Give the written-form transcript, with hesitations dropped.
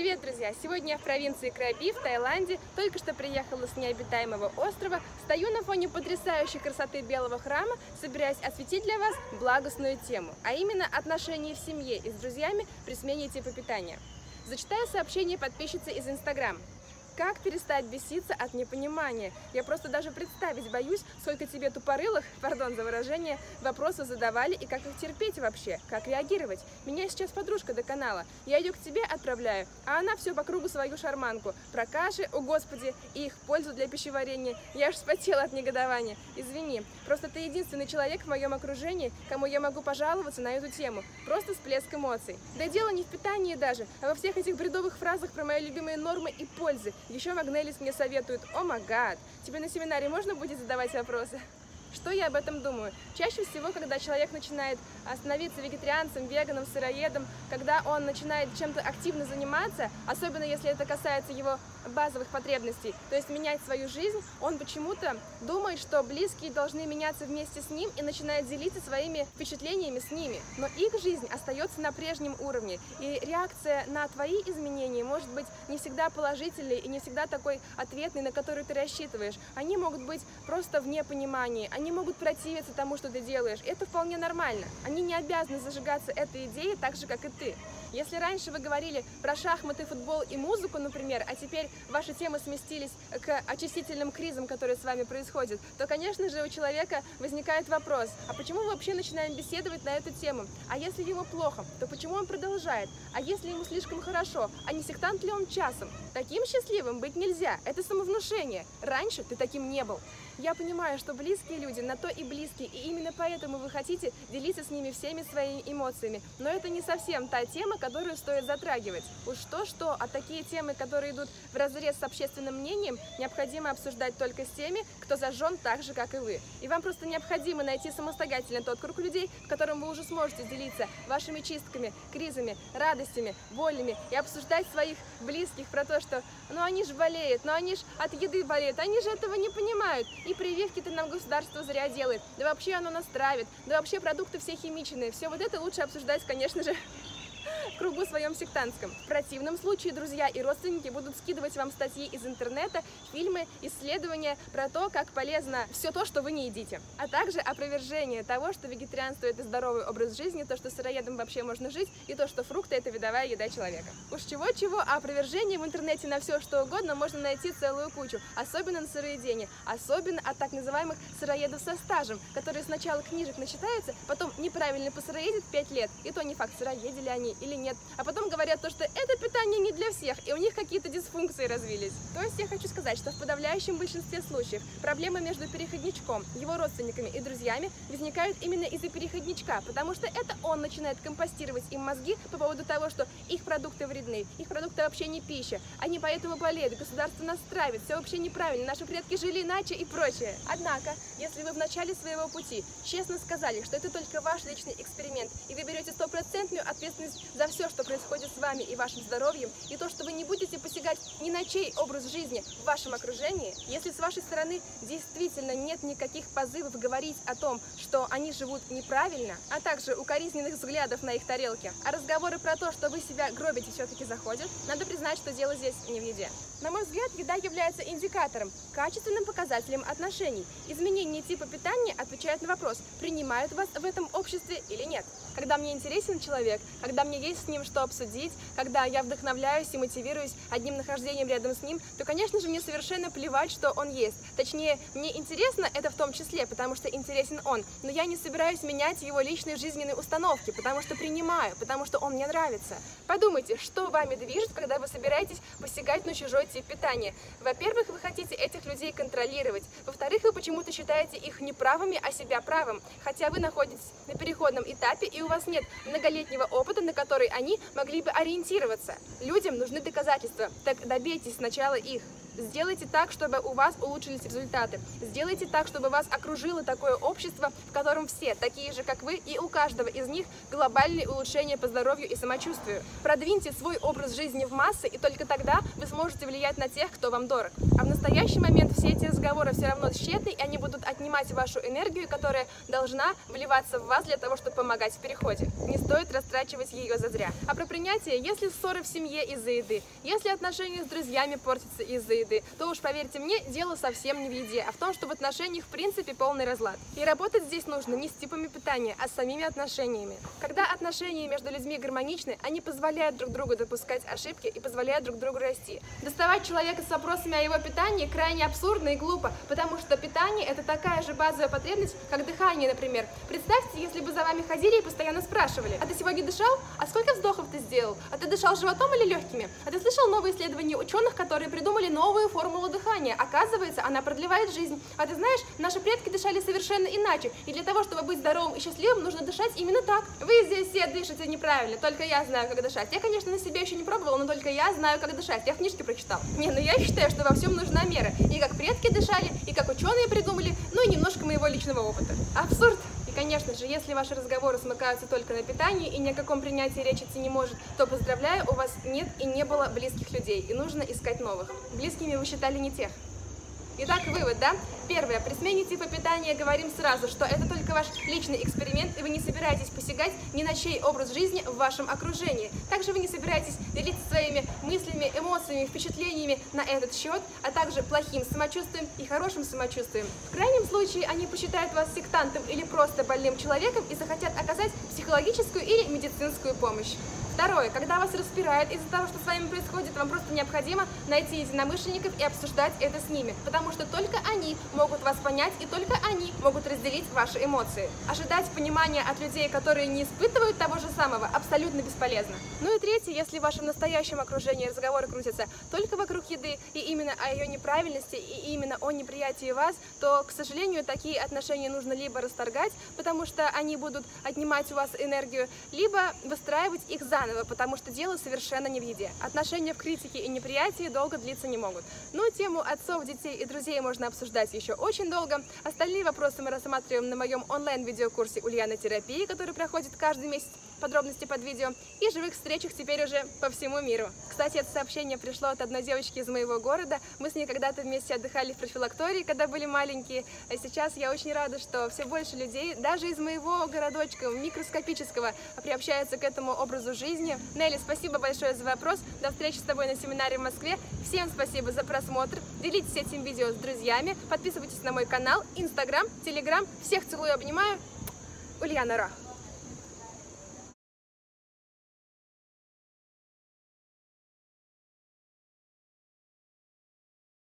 Привет, друзья! Сегодня я в провинции Краби, в Таиланде. Только что приехала с необитаемого острова. Стою на фоне потрясающей красоты белого храма, собираясь осветить для вас благостную тему, а именно отношения в семье и с друзьями при смене типа питания. Зачитаю сообщение подписчицы из Инстаграм. Как перестать беситься от непонимания? Я просто даже представить боюсь, сколько тебе тупорылых, пардон за выражение, вопросов задавали и как их терпеть вообще, как реагировать. Меня сейчас подружка доконала, я ее к тебе отправляю, а она все по кругу свою шарманку. Про каши, о господи, и их пользу для пищеварения. Я аж вспотела от негодования. Извини, просто ты единственный человек в моем окружении, кому я могу пожаловаться на эту тему. Просто всплеск эмоций. Да и дело не в питании даже, а во всех этих бредовых фразах про мои любимые нормы и пользы. Еще Магнелис мне советует: «О май гад, тебе на семинаре можно будет задавать вопросы?» Что я об этом думаю? Чаще всего, когда человек начинает становиться вегетарианцем, веганом, сыроедом, когда он начинает чем-то активно заниматься, особенно если это касается его базовых потребностей, то есть менять свою жизнь, он почему-то думает, что близкие должны меняться вместе с ним и начинает делиться своими впечатлениями с ними. Но их жизнь остается на прежнем уровне, и реакция на твои изменения может быть не всегда положительной и не всегда такой ответной, на которую ты рассчитываешь. Они могут быть просто в непонимании, они могут противиться тому, что ты делаешь. Это вполне нормально. Они не обязаны зажигаться этой идеей так же, как и ты. Если раньше вы говорили про шахматы, футбол и музыку, например, а теперь ваши темы сместились к очистительным кризам, которые с вами происходят, то, конечно же, у человека возникает вопрос: а почему мы вообще начинаем беседовать на эту тему? А если ему плохо, то почему он продолжает? А если ему слишком хорошо, а не сектант ли он часом? Таким счастливым быть нельзя. Это самовнушение. Раньше ты таким не был. Я понимаю, что близкие люди на то и близкие, и именно поэтому вы хотите делиться с ними всеми своими эмоциями. Но это не совсем та тема, которую стоит затрагивать. Уж что-что, а такие темы, которые идут вразрез с общественным мнением, необходимо обсуждать только с теми, кто зажжен так же, как и вы. И вам просто необходимо найти самостоятельно тот круг людей, в котором вы уже сможете делиться вашими чистками, кризами, радостями, болями и обсуждать своих близких про то, что «ну они же болеют, ну они же от еды болеют, они же этого не понимают». И прививки-то нам государство зря делает, да вообще оно нас травит, да вообще продукты все химичные. Все вот это лучше обсуждать, конечно же, в кругу своем сектантском. В противном случае друзья и родственники будут скидывать вам статьи из интернета, фильмы, исследования про то, как полезно все то, что вы не едите. А также опровержение того, что вегетарианство – это здоровый образ жизни, то, что сыроедом вообще можно жить, и то, что фрукты – это видовая еда человека. Уж чего-чего, а опровержение в интернете на все, что угодно можно найти целую кучу, особенно на сыроедение, особенно от так называемых сыроедов со стажем, которые сначала книжек насчитаются, потом неправильно посыроедят 5 лет, и то не факт, сыроедили они или нет, а потом говорят то, что это питание не для всех, и у них какие-то дисфункции развились. То есть я хочу сказать, что в подавляющем большинстве случаев проблемы между переходничком, его родственниками и друзьями возникают именно из-за переходничка, потому что это он начинает компостировать им мозги по поводу того, что их продукты вредны, их продукты вообще не пища, они поэтому болеют, государство нас травит, все вообще неправильно, наши предки жили иначе и прочее. Однако, если вы в начале своего пути честно сказали, что это только ваш личный эксперимент, и вы берете стопроцентную ответственность за все, что происходит с вами и вашим здоровьем, и то, что вы не будете посягать ни на чей образ жизни в вашем окружении, если с вашей стороны действительно нет никаких позывов говорить о том, что они живут неправильно, а также укоризненных взглядов на их тарелке, а разговоры про то, что вы себя гробите, все-таки заходят, надо признать, что дело здесь не в еде. На мой взгляд, еда является индикатором, качественным показателем отношений. Изменение типа питания отвечает на вопрос, принимают вас в этом обществе или нет. Когда мне интересен человек, когда мне есть с ним что обсудить, когда я вдохновляюсь и мотивируюсь одним нахождением рядом с ним, то, конечно же, мне совершенно плевать, что он есть. Точнее, мне интересно это в том числе, потому что интересен он, но я не собираюсь менять его личные жизненные установки, потому что принимаю, потому что он мне нравится. Подумайте, что вами движет, когда вы собираетесь посягать на чужой тип питания. Во-первых, вы хотите этих людей контролировать. Во-вторых, вы почему-то считаете их неправыми, а себя правым, хотя вы находитесь на переходном этапе, и у вас нет многолетнего опыта, на который они могли бы ориентироваться. Людям нужны доказательства, так добейтесь сначала их. Сделайте так, чтобы у вас улучшились результаты. Сделайте так, чтобы вас окружило такое общество, в котором все такие же, как вы, и у каждого из них глобальные улучшения по здоровью и самочувствию. Продвиньте свой образ жизни в массы, и только тогда вы сможете влиять на тех, кто вам дорог. А в настоящий момент все эти разговоры все равно тщетны, и они будут отнимать вашу энергию, которая должна вливаться в вас для того, чтобы помогать в переходе. Не стоит растрачивать ее зазря. А про принятие, если ссоры в семье из-за еды, если отношения с друзьями портятся из-за еды, то уж поверьте мне, дело совсем не в еде, а в том, что в отношениях в принципе полный разлад. И работать здесь нужно не с типами питания, а с самими отношениями. Когда отношения между людьми гармоничны, они позволяют друг другу допускать ошибки и позволяют друг другу расти. Доставать человека с вопросами о его питании крайне абсурдно и глупо, потому что питание – это такая же базовая потребность, как дыхание, например. Представьте, если бы за вами ходили и постоянно спрашивали: а ты сегодня дышал? А сколько вздохов ты сделал? А ты дышал животом или легкими? А ты слышал новые исследования ученых, которые придумали новую формулу дыхания? Оказывается, она продлевает жизнь. А ты знаешь, наши предки дышали совершенно иначе, и для того, чтобы быть здоровым и счастливым, нужно дышать именно так. Вы здесь все дышите неправильно, только я знаю, как дышать. Я, конечно, на себе еще не пробовала, но только я знаю, как дышать. Я книжки прочитала. Не, ну я считаю, что во всем нужна мера. И как предки дышали, и как ученые придумали, ну и немножко моего личного опыта. Абсурд! И, конечно же, если ваши разговоры смыкаются только на питании и ни о каком принятии речь идти не может, то, поздравляю, у вас нет и не было близких людей, и нужно искать новых. Близкими вы считали не тех. Итак, вывод, да? Первое. При смене типа питания говорим сразу, что это только ваш личный эксперимент, и вы не собираетесь посягать ни на чей образ жизни в вашем окружении. Также вы не собираетесь делиться своими мыслями, эмоциями, впечатлениями на этот счет, а также плохим самочувствием и хорошим самочувствием. В крайнем случае они посчитают вас сектантом или просто больным человеком и захотят оказать психологическую или медицинскую помощь. Второе. Когда вас распирает из-за того, что с вами происходит, вам просто необходимо найти единомышленников и обсуждать это с ними, потому что только они могут вас понять и только они могут разделить ваши эмоции. Ожидать понимания от людей, которые не испытывают того же самого, абсолютно бесполезно. Ну и третье. Если в вашем настоящем окружении разговоры крутятся только вокруг еды и именно о ее неправильности и именно о неприятии вас, то, к сожалению, такие отношения нужно либо расторгать, потому что они будут отнимать у вас энергию, либо выстраивать их заново, потому что дело совершенно не в еде. Отношения в критике и неприятии долго длиться не могут. Но тему отцов, детей и друзей можно обсуждать еще очень долго. Остальные вопросы мы рассматриваем на моем онлайн-видеокурсе «Ульянатерапия», который проходит каждый месяц. Подробности под видео. И живых встречах теперь уже по всему миру. Кстати, это сообщение пришло от одной девочки из моего города. Мы с ней когда-то вместе отдыхали в профилактории, когда были маленькие. А сейчас я очень рада, что все больше людей, даже из моего городочка микроскопического, приобщаются к этому образу жизни. Нелли, спасибо большое за вопрос. До встречи с тобой на семинаре в Москве. Всем спасибо за просмотр. Делитесь этим видео с друзьями. Подписывайтесь на мой канал, Инстаграм, Телеграм. Всех целую и обнимаю. Ульяна Ра.